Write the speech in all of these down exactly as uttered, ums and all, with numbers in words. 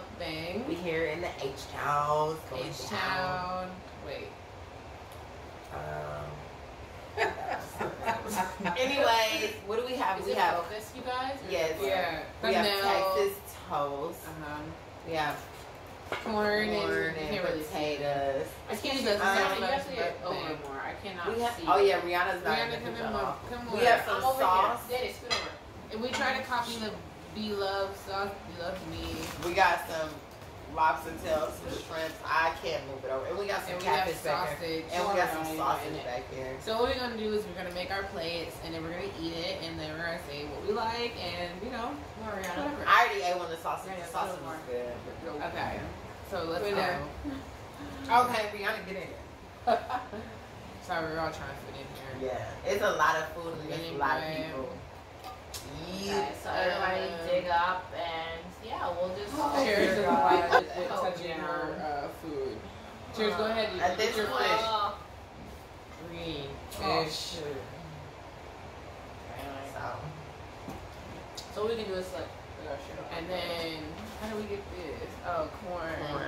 mukbang. We here in the H-Town. H-Town. Wait. Um. Anyways, what do we have? Is we it have this, you guys? Yes. Yeah. We have no. Texas toast. Uh huh. We have corn, corn and, and can't really potatoes. I can't even um, see over more. I cannot we have, see. Oh yeah, Rihanna's not. Rihanna, come in more. Come more. We have some over sauce. Here. That is good. And we try to copy the B-Love sauce. B-Love me. We got some lobster tails, some shrimps. I can't move it over. And we got some catfish back here. And we got some sausage back here. So what we're going to do is we're going to make our plates, and then we're going to eat it, and then we're going to say what we like, and, you know, whatever. I already ate one of the sausage. The sausage was good. Okay. So let's go. Okay, Rihanna, get in here. Sorry, we're all trying to fit in here. Yeah. It's a lot of food, and there's a lot of people. Okay, so everybody um, dig up and yeah, we'll just cheers to the vibe with touching our uh, food. Cheers, uh, go ahead and eat your fish. Uh, Green fish. Oh, right, so. so what we can do is like, and then how do we get this? Oh, corn. corn.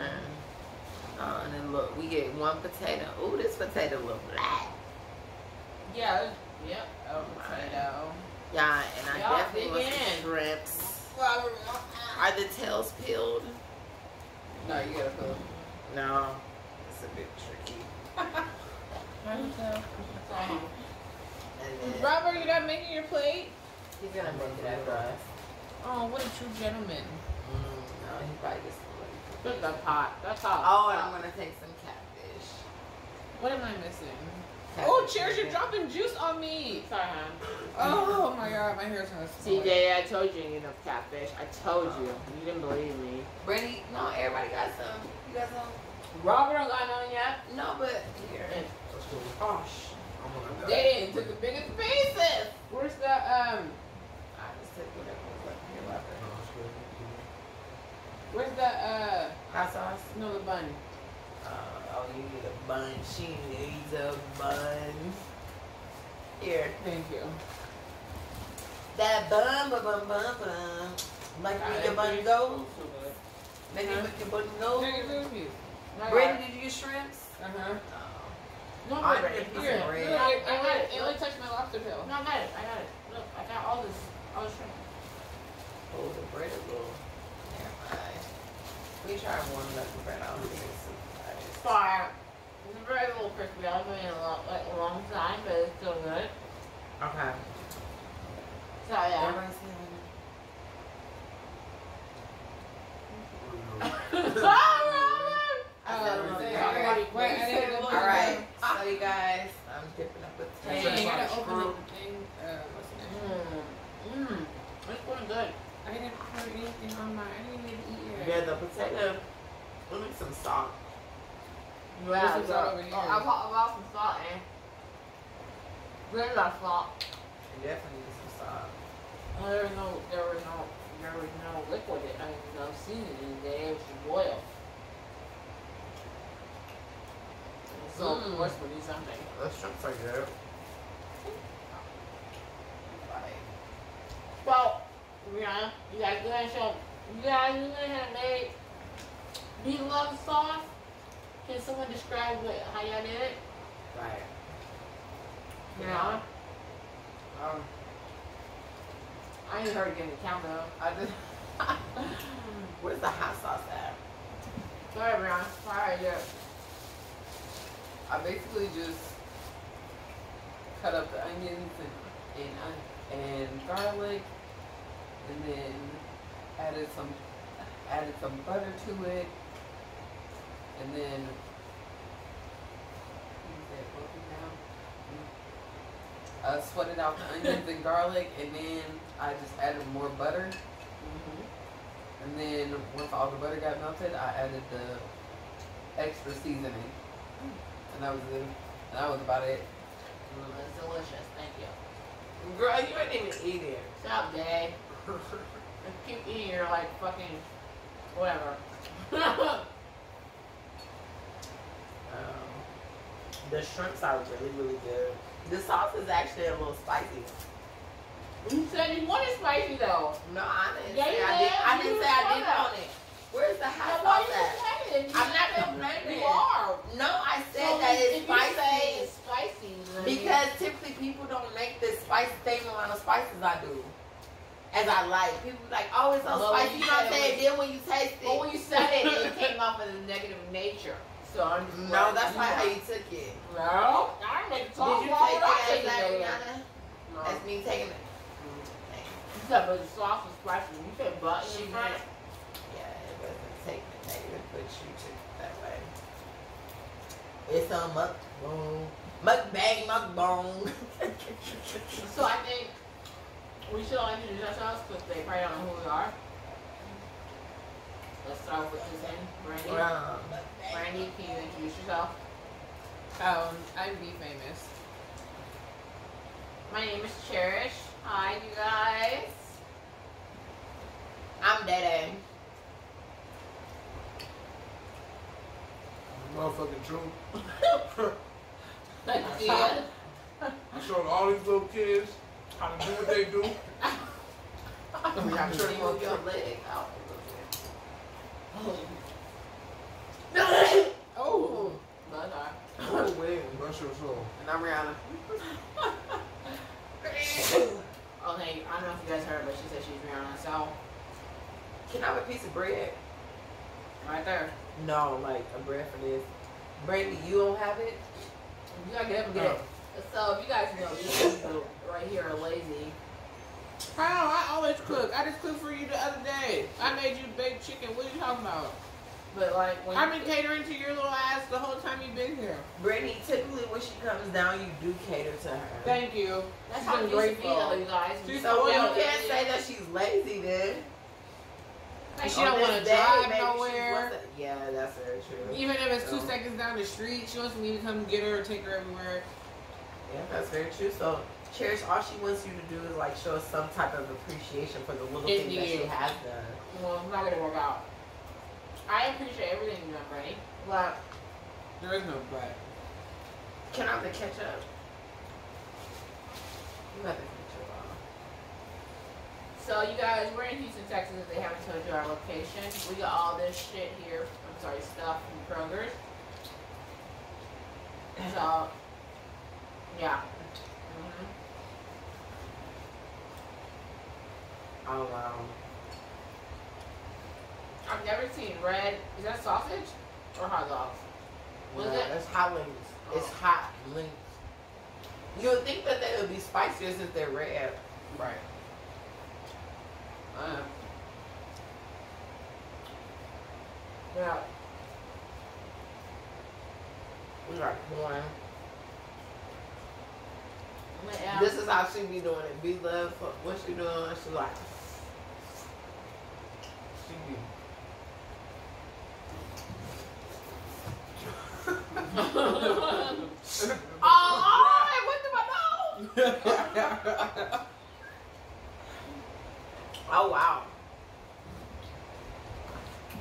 Uh, and then look, we get one potato. Ooh, this potato look black. Yeah. Yep. Oh, potato. Yeah, and I definitely want some shrimps. Are the tails peeled? No, you gotta peel them. No, it's a bit tricky. Then, Robert, you're not making your plate? He's gonna make it after us. Oh, what a true gentleman. Mm, no, he probably just put the pot. That's hot. Oh, and I'm gonna take some catfish. What am I missing? Oh, cheers, you're dropping juice on me. Sorry, hon. Oh my god, my hair's gonna smell. T J, I told you you enough catfish. I told you. You didn't believe me. Brady, no, everybody got some. You got some? Robert don't got none yet. No, but here. Oh, shit. They didn't took the biggest pieces. Where's the, um, I just took whatever was left here left. Where's the, uh, hot sauce? No, the bun. Uh, oh, you need a bun. She needs a bun. Here. Thank you. That bun, bun, bun, bun, bun. Like where your bun goes. Maybe with your bun goes. Brady, did you get shrimps? Uh-huh. No, I got it. Here. No, I, I got it. It only touched my lobster tail. No, I got it. I got it. Look, I got all this. All the shrimp. Oh, the bread is little. Never mind. We tried one left bread. I don't think it's fire. It's very little crispy. I was doing it a long, like, a long time, but it's still good. Okay. So, yeah. Alright, so you guys, I'm dipping up with the thing. You gotta open the thing. Mmm. Mmm. It's going good. I didn't put anything on my, I didn't even eat it. Yeah, the potato. We'll make some salt. Yeah, this is all over here. I bought about some salt in. Where's that salt? I definitely need some salt. Oh, there was no, there was no, there was no liquid. I mean, no seasoning. It was just boil. So mm. of course we need something. Let's jump right there. Well, Rihanna, you guys go ahead and show. You guys go ahead and make the love sauce. Can someone describe what, how y'all did it? Right. Yeah. Um, I ain't heard getting the count though. I just. Where's the hot sauce at? Sorry, Brianna. Sorry, yeah. I basically just cut up the onions and and, and garlic, and then added some added some butter to it. And then, I sweated out the onions and garlic, and then I just added more butter. Mm-hmm. And then once all the butter got melted, I added the extra seasoning, mm. and that was it. And that was about it. Mm. That's delicious. Thank you, girl. You ain't even eat it. Stop, Dad. Keep eating your like fucking whatever. The shrimps are really, really good. The sauce is actually a little spicy. You said you wanted spicy though. No, I didn't yeah, say I did. I didn't say I didn't want it. Where's the hot sauce at? I'm not complaining. You are. No, I said so that it's spicy. It's spicy. Because typically people don't make this spicy thing around the spices I do. As I like. People like, oh, it's so well, spicy. You know what I'm saying? Then when you taste it. But when you said it, it came off of the negative nature. So I'm just No, that's not how you took it. No. I didn't take Did you take it as Rihanna? No. That's me taking it. You said, but the sauce was spicy. You said butter. She did. Yeah, it wasn't taking the negative, but you took it that way. It's a mukbang. Mukbang, mukbang. So I think we should all introduce ourselves because they probably don't know who we are. Let's start with this end. Brandy. Um, Brandy, can you introduce yourself? Um, I'm Be Famous. My name is Cherish. Hi, you guys. I'm Dede. Motherfucking true. I, I showed all these little kids how to do what they do. I'm trying to move your leg out a little bit. Oh, my God. Oh, wait, bless your soul. And I'm Rihanna. Okay, I don't know if you guys heard, but she said she's Rihanna, so. Can I have a piece of bread? Right there. No, like a bread for this. Brandy, you don't have it? You gotta get up and get it. So, if you guys know, you guys right here are lazy. How? I always cook. I just cooked for you the other day. I made you baked chicken. What are you talking about? But like, when I've been catering to your little ass the whole time you've been here. Brittany, typically when she comes down, you do cater to her. Thank you. That's how you feel, you guys. She's so you can't say that she's lazy, then. Like she don't want to drive nowhere. Yeah, that's very true. Even if it's two seconds down the street, she wants me to come get her or take her everywhere. Yeah, that's very true. So, Cherish, all she wants you to do is like show us some type of appreciation for the little things that she has done. Well, it's not gonna work out. I appreciate everything you've done, right? Well, there is no but. Can I have the ketchup? You have the ketchup on. So, you guys, we're in Houston, Texas. If they haven't told you our location, we got all this shit here. I'm sorry, stuff from Kroger's. So, yeah. Mm-hmm. Oh, wow. I've never seen red. Is that sausage or hot dogs? Was no, it? That's hot links. Oh. It's hot links. You would think that they would be spicier since they're red, right? Uh. Yeah. We got corn. This is how she be doing it. Be love. What she doing? She like. She be. Oh, I went to my nose. Oh, wow.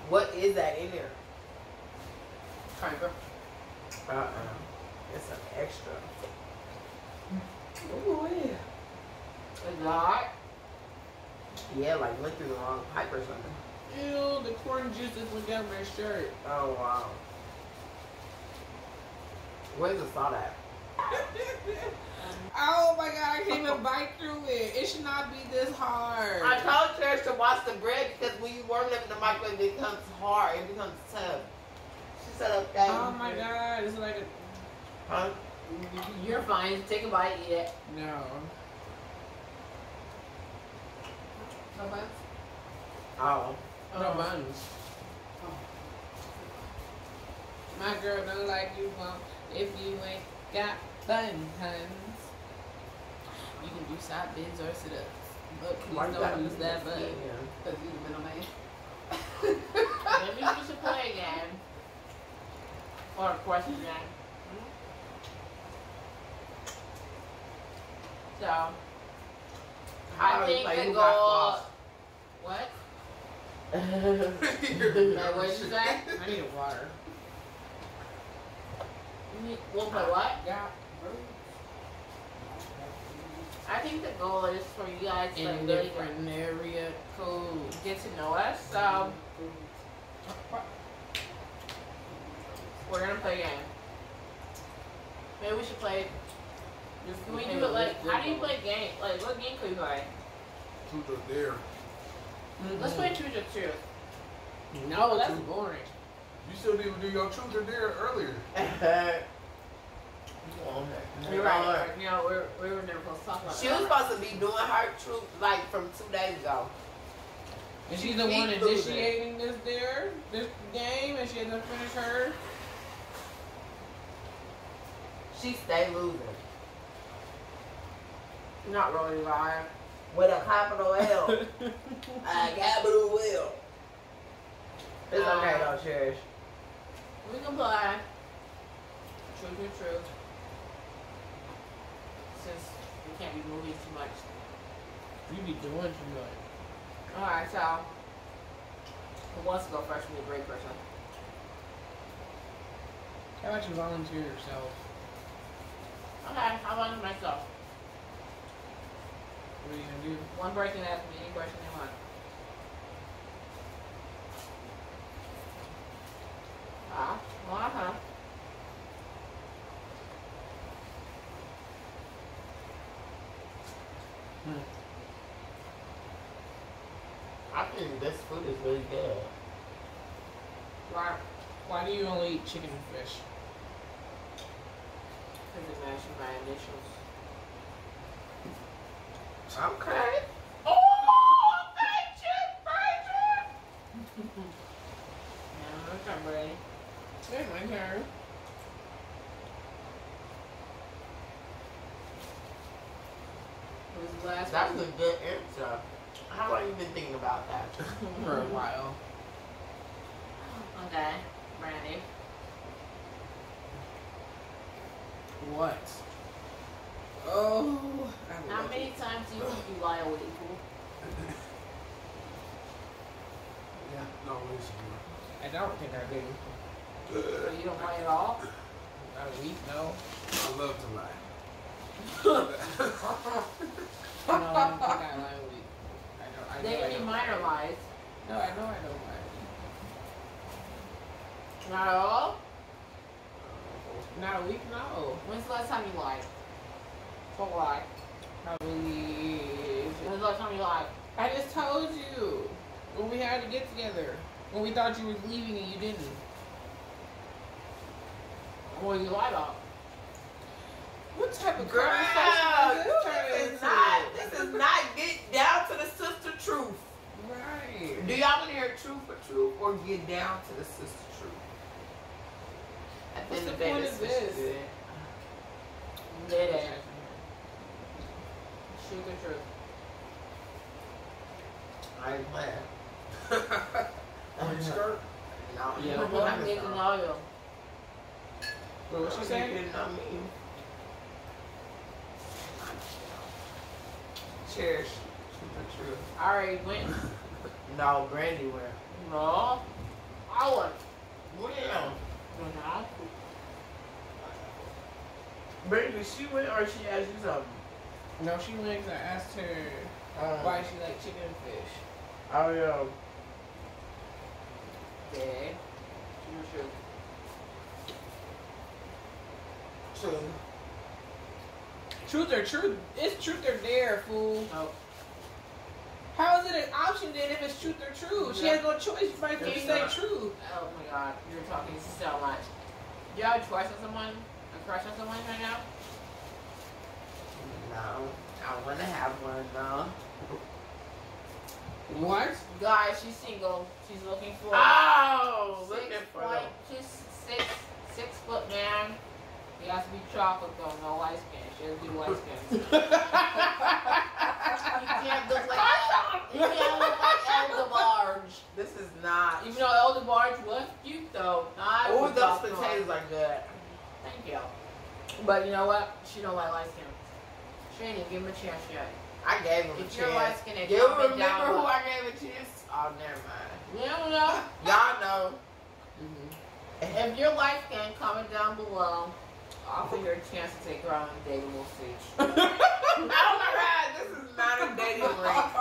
What is that in there? Cracker. Uh-uh. It's an extra. Oh, yeah. A lot? Yeah, like went through the wrong pipe or something. Ew, the corn juice just went down my shirt. Oh, wow. Where's the salt at? Oh my God, I can't even bite through it. It should not be this hard. I told Cherish to watch the bread because when you warm it in the microwave, it becomes hard. It becomes tough. She said, okay. Oh my God, it's like a... Huh? You're fine. Take a bite, eat it. No. No buns? Oh. No oh. buns. My girl don't like you, mom. If you ain't got buns, you can do side bends or sit ups. But please like don't use that button. Because you the middle man. Maybe you should play a game. Or a question game. Mm-hmm. So, I, I think the goal. What? Like, what did you say? I need a water. Well, but what? Yeah. I think the goal is for you guys to in really different area, cool, get to know us. So We're gonna play a game. Maybe we should play. Can we do it like? How do you play game? Like, what game could we play? Truth or Dare. Mm-hmm. Let's play Truth or Truth. No, that's truth. Boring. You still need to do your Truth or Dare earlier. You're right. You know, we're, we were never supposed to talk about. She was supposed to be doing her truth like from two days ago. And she's the one initiating this dare, this game, and she hasn't finished her. She stay losing. Not really lying. With a capital L. A capital L. It's um, okay though, Cherish. We can play True, True, True. Since we can't be moving too much. We be doing too much. Alright, so. Who wants to go first with a great person? How about you volunteer yourself? Okay, I volunteer myself. What are you gonna do? One person asks me any question they want. Ah, well, uh huh. Hmm. I think this food is really good. Why? Why do you only eat chicken and fish? Because it matches my initials. Okay. Oh, thank you, thank you. Yeah, I'm ready. It's my turn. It was last. That's one. A good answer. How long have you been thinking about that? For a while. Okay, Brandy. What? Oh. How many it. times do you think you lie awake? Yeah, no, I don't think I do. So you don't lie at all? Not a week, no. I love to lie. No, I don't think I lie a week. I I they can be minor lies. No, I know I don't lie. Not at all? Not a week, no. When's the last time you lied? Don't lie. Probably. When's the last time you lied? I just told you. When we had to get together. When we thought you were leaving and you didn't. Well, you lied about. What type of girl? This is not. This is not get down to the sister truth. Right. Do y'all want to hear truth for truth or get down to the sister truth? At the end of the day, this is good. Dead ass. Truth or truth. I ain't playing. Orange skirt? No. Yeah. I'm getting all you. Well, what she saying? Did not mean. Cheers. True. I already went. No, Brandy went. No. I won. When? When Brandy, she went or she asked you something? No, she went because I asked her um, why she likes chicken and fish. Oh, yeah. Yeah. True, true. True. Truth or truth? It's truth or dare, fool. Oh. How is it an option then if it's truth or truth? Yeah. She has no choice. Right there, say not. Truth. Oh my God, you're talking so much. Do you have a crush on someone? A crush on someone right now? No, I want to have one though. What? Guys, she's single. She's looking for. Oh, looking for them. She's six, six foot man. It has to be chocolate though, no light skin. She has to be light skin. You can't look like you can't look like Elder Barge. This is not. Even though Elder Barge was cute though. Oh, those potatoes are good. Thank you. But you know what? She don't like light skin. She ain't even give him a chance yet. I gave him a chance. If you're light skin, you remember down who I gave a chance? Oh, never mind. You don't know. Y'all know. Mm-hmm. If you're light skin, comment down below. Offer your chance to take her on a dating we'll see. Oh my God, this is not a dating link.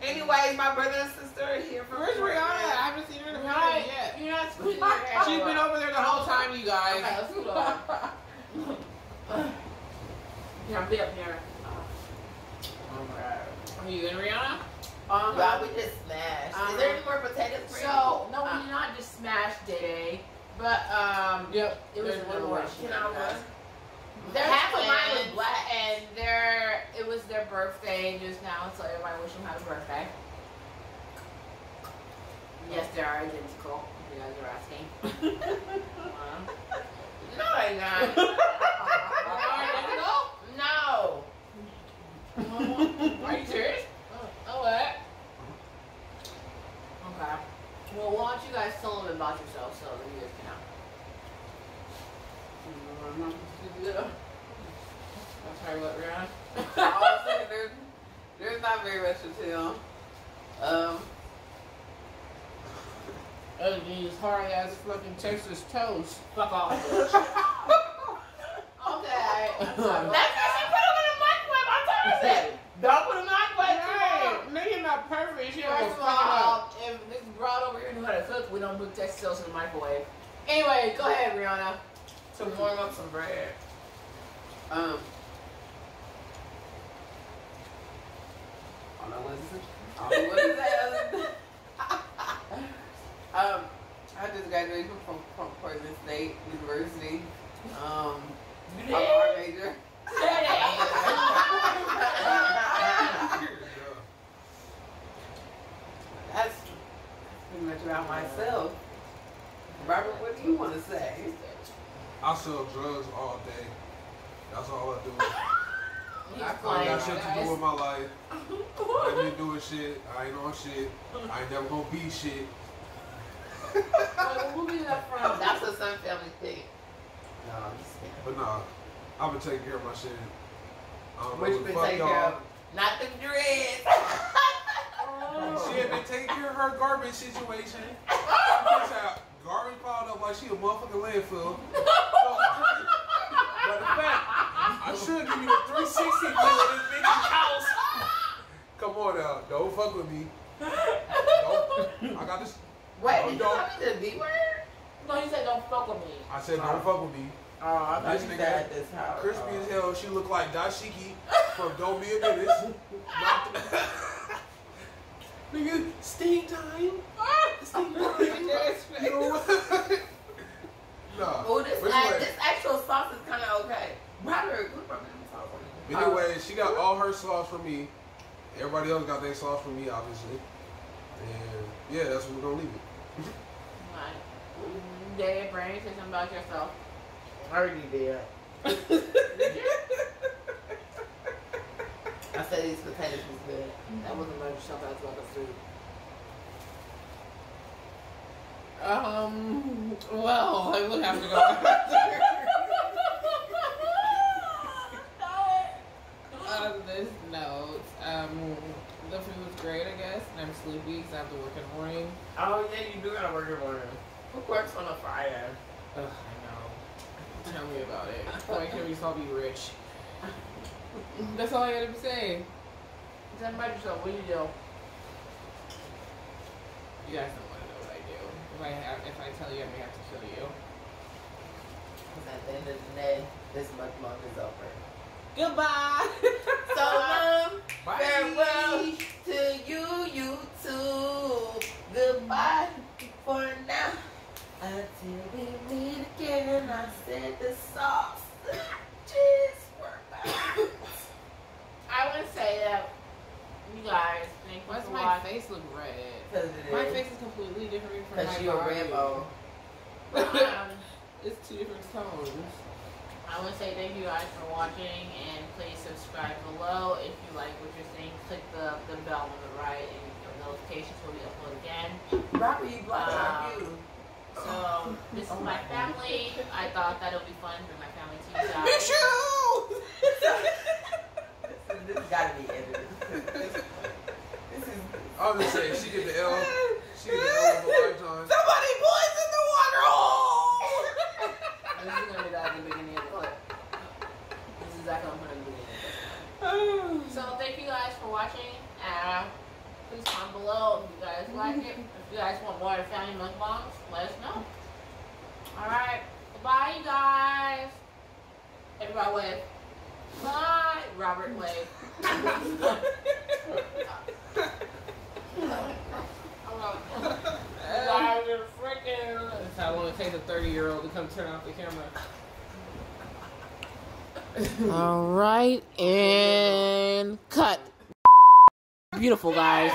Anyways, my brother and sister are here from. Where's Rihanna? I haven't seen her in a while. Um, Why we just smashed? Um, Is there any more potatoes? For so, no, we did not just smash today, but um, yep, it was one more. You know what? Half of mine was black, and their it was their birthday just now, so everybody wish them happy birthday. Yes, they are identical. If you guys are asking. No, they're not. Are they no. Are you serious? Oh, what? Okay. Well, why don't you guys tell them about yourself so that you guys can out? I'm not supposed to do that. I'm sorry, what, Rihanna? Honestly, there's, there's not very much to tell. Um. Oh, these hard ass fucking Texas toast. Fuck off, bitch. Okay. That's what she put them in the microwave. I told her that. Don't put them in the microwave. Right. Make it not perfect. She First of all, if this broad over here knew how to cook, we don't put Texas toast in the microwave. Anyway, go ahead, Rihanna. To warm up some bread. Um. I don't know what is it. I don't know what is it. Um, I just graduated from, from Portland State University. Um, I'm an art major. That's pretty much about myself. Robert, what do you want to say? I sell drugs all day. That's all I do. I got shit to do with my life. I ain't been doing shit. I ain't on shit. I ain't never gonna be shit. Wait, who is that from? That's a Sun Family thing. Nah, but nah, I've been taking care of my shit. Um, what you been taking care of? Not the dreads. Oh. She had been taking care of her garbage situation. Her garbage piled up like she a motherfucking landfill. But in fact, I should give you a three sixty in this bitch's house. Come on now, don't fuck with me. Don't. I got this. Wait, no, did you call me the B word? No, he said don't fuck with me. I said don't fuck with me. Oh, I thought you said this house. Crispy oh. as hell. She looked like Dashiki from Don't Be a Menace. Nigga, sting time. Sting time. You know what? No. Oh, this, like, this actual sauce is kind of okay. Robert, good problem sauce on it. Anyway, she got all her sauce from me. Everybody else got their sauce from me, obviously. And yeah, that's what we're gonna leave it. Alright. Dad, Brandon, say something about yourself. I already did. I said these potatoes was good. Mm-hmm. That wasn't much stuff I was about to food. Um, well, I would have to go out there. On this note, um, the food was great, I guess, and I'm sleepy because I have to work in the morning. Oh, yeah, you do gotta work in the morning. Who works on a Friday? Ugh, I know. Tell me about it. Why can't we just all be rich? That's all I gotta be saying. Tell me about yourself. What do you do? You guys don't want to know what I do. If I, have, if I tell you, I may have to kill you. Because at the end of the day, this month month is over. Goodbye. So long. Bye. Farewell to you, you too. Goodbye for now. Until we meet again, I said the sauce. Cheers for back. I would say that you guys think why does my face look red? Because it is. My face is completely different from my body. Because you're a rainbow. um, It's two different tones. I want to say thank you guys for watching, and please subscribe below. If you like what you're seeing, click the, the bell on the right, and the notifications will be uploaded again. Robert, you blocked um, you. So, this oh is my family. God. I thought that it would be fun for my family to use out. Miss you! This has got to be edited. This is, this is, I'm just saying, she did the L. She did the L for a lifetime. Somebody boys in the water hole! This is going to be that in the beginning. So thank you guys for watching. Uh, please comment below if you guys like it. If you guys want more family mukbangs, let us know. Alright. Bye you guys. Everybody wave. Bye. Robert wave. thirty year old to come turn off the camera. All right, and cut. Beautiful, guys.